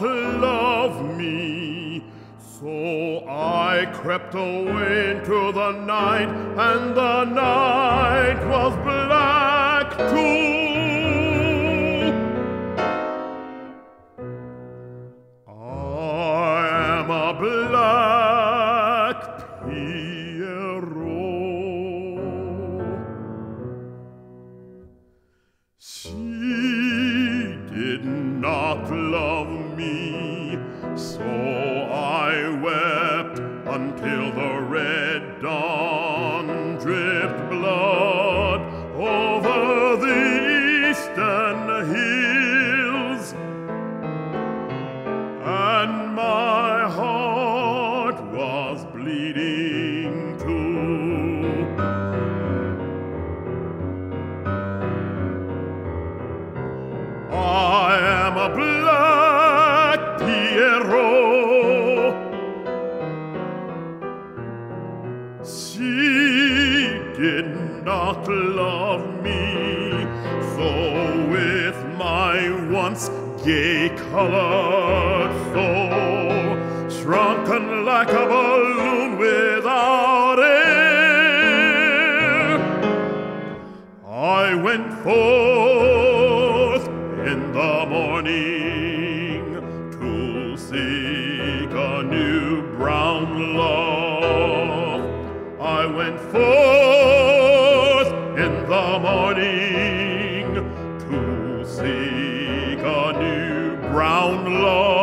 not love me. So I crept away into the night, and the night was black too. I am a black Pierrot. She did not love me, so I wept until the red dawn dripped blood over the eastern hills, and my heart was bleeding too. I am a black Pierrot. She did not love me, so with my once gay-colored soul, shrunken like a balloon without air, I went forth in the morning to seek a new brown love. I went forth in the morning to seek a new brown love.